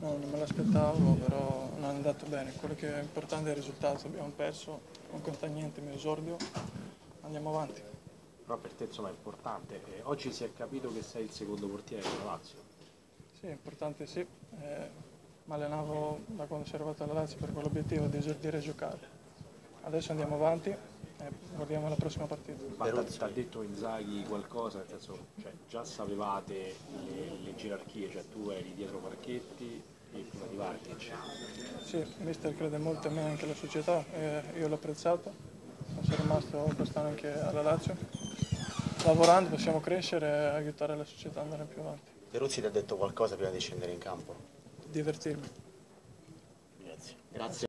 No, non me l'aspettavo, però non è andato bene. Quello che è importante è il risultato. Abbiamo perso, non conta niente, mi esordio, andiamo avanti. Però per te insomma è importante. Oggi si è capito che sei il secondo portiere della Lazio. Sì, è importante sì. Mi allenavo da quando sono arrivato alla Lazio per quell'obiettivo di esordire e giocare. Adesso andiamo avanti e guardiamo la prossima partita. Ma ti ha detto Inzaghi qualcosa? Nel senso, cioè, già sapevate le gerarchie, cioè tu eri dietro Marchetti e prima di Marchetti. Sì, il mister crede molto a me, anche alla società, io l'ho apprezzato, sono rimasto quest'anno anche alla Lazio. Lavorando possiamo crescere e aiutare la società ad andare più avanti. Peruzzi ti ha detto qualcosa prima di scendere in campo? Divertirmi. Grazie. Grazie.